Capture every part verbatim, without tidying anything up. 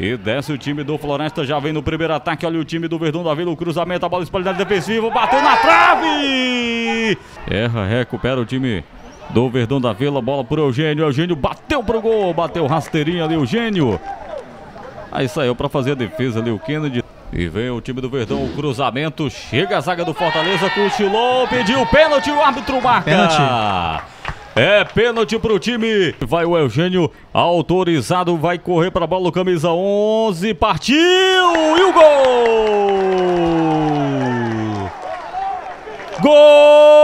E desce o time do Floresta, já vem no primeiro ataque. Olha o time do Verdão da Vila, o cruzamento, a bola espalhada defensiva, bateu na trave! Erra, recupera o time do Verdão da Vila, bola pro Eugênio, Eugênio bateu pro gol, bateu rasteirinha ali, Eugênio. Aí saiu pra fazer a defesa ali o Kennedy. E vem o time do Verdão, o cruzamento, chega a zaga do Fortaleza, cochilou, pediu o pênalti, o árbitro marca! Pênalti. É pênalti pro time. Vai o Eugênio, autorizado, vai correr pra bola, o camisa onze, partiu e o gol! Gol!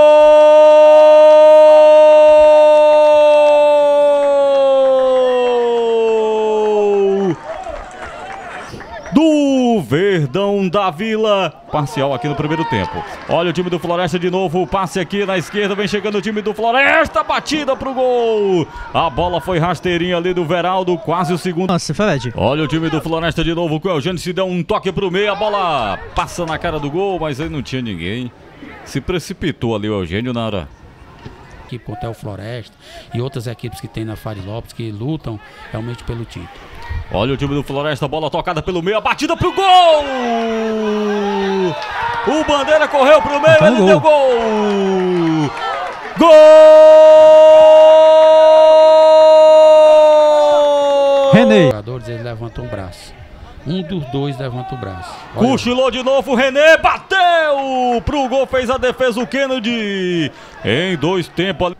Do Verdão da Vila. Parcial aqui no primeiro tempo. Olha o time do Floresta de novo, passe aqui na esquerda, vem chegando o time do Floresta, batida pro gol. A bola foi rasteirinha ali do Veraldo, quase o segundo. Nossa, Fred. Olha o time do Floresta de novo, com o Eugênio se deu um toque pro meio, a bola passa na cara do gol, mas aí não tinha ninguém. Se precipitou ali o Eugênio na hora. Equipe contra o Floresta e outras equipes que tem na Fares Lopes que lutam realmente pelo título. Olha o time do Floresta, bola tocada pelo meio, a batida pro gol! O Bandeira correu pro meio, então, ele gol. Deu gol! Gol! Renê! Os jogadores, eles levantam o braço. Um dos dois levanta o braço. Olha. Cochilou de novo, o Renê bateu! Pro gol, fez a defesa o Kennedy. Em dois tempos.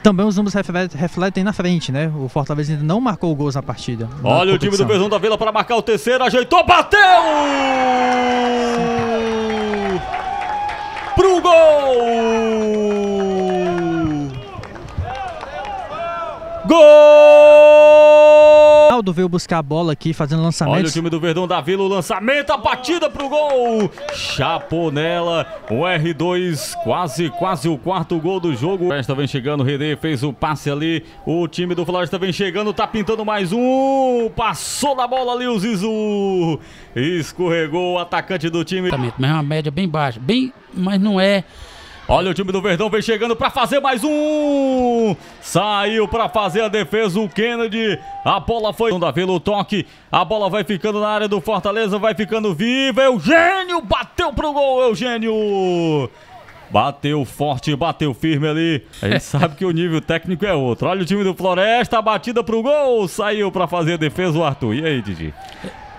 Também os números refletem na frente, né? O Fortaleza ainda não marcou gols na partida. Olha o time do Verdão da Vila para marcar o terceiro, ajeitou, bateu! Pro gol! Gol! Rinaldo veio buscar a bola aqui, fazendo lançamento. Olha o time do Verdão da Vila, o lançamento, a batida pro gol! Chaponela, o erre dois, quase, quase o quarto gol do jogo. O Floresta vem chegando, o Renê fez o passe ali, o time do Floresta vem chegando, tá pintando mais um, passou na bola ali o Zizu, escorregou o atacante do time. Mas é uma média bem baixa, bem, mas não é... Olha o time do Verdão, vem chegando pra fazer mais um. Saiu pra fazer a defesa o Kennedy. A bola foi... Não dá pelo o toque. A bola vai ficando na área do Fortaleza, vai ficando viva. Eugênio bateu pro gol, Eugênio. Bateu forte, bateu firme ali. A gente sabe que o nível técnico é outro. Olha o time do Floresta, a batida pro gol. Saiu pra fazer a defesa o Arthur. E aí, Didi?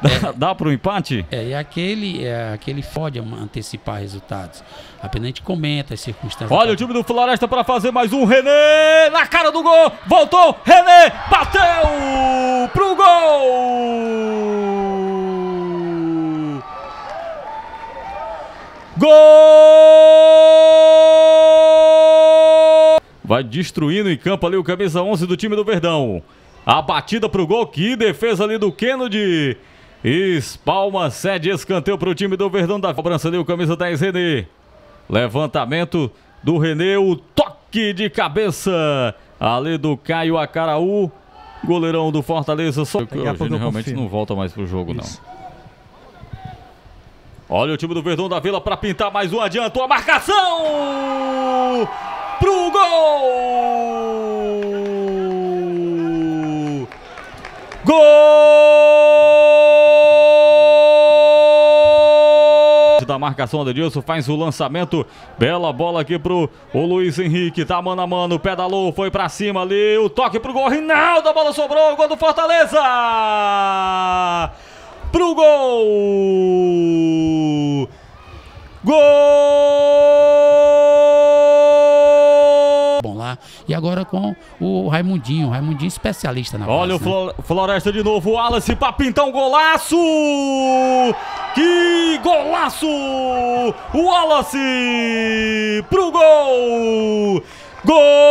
Dá, dá para um empate? É, e aquele, é, aquele pode antecipar resultados. Apenas a gente comenta as circunstâncias. Olha o time do Floresta para fazer mais um. Renê na cara do gol. Voltou. Renê bateu pro gol. Gol! Vai destruindo em campo ali o camisa onze do time do Verdão. A batida pro gol. Que defesa ali do Kennedy. Espalma, cede escanteio para o time do Verdão da cobrança ali, o camisa dez, Renê. Levantamento do Renê, o toque de cabeça ali do Caio Acaraú, goleirão do Fortaleza. Só que o Eugênio realmente não volta mais pro jogo, não. Olha o time do Verdão da Vila para pintar mais um, adianto a marcação pro gol! Gol! Da marcação do Dilson, faz o lançamento, bela bola aqui pro o Luiz Henrique, tá mano a mano, pedalou, foi pra cima ali, o toque pro gol, Rinaldo, a bola sobrou, gol do Fortaleza! Pro gol! Gol! Bom lá, e agora com o Raimundinho, o Raimundinho especialista na bola. Olha base, o né? Floresta de novo, o Wallace pra pintar um golaço! Que golaço! O Wallace pro gol! Gol!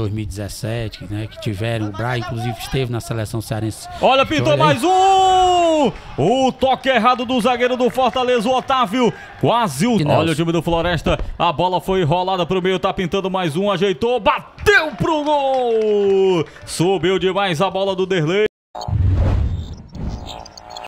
dois mil e dezessete, né, que tiveram, o Bra, inclusive esteve na seleção cearense. Olha, pintou mais um! O toque errado do zagueiro do Fortaleza, o Otávio. Quase o... Olha o time do Floresta, a bola foi rolada pro meio, tá pintando mais um, ajeitou, bateu pro gol! Subiu demais a bola do Derlei.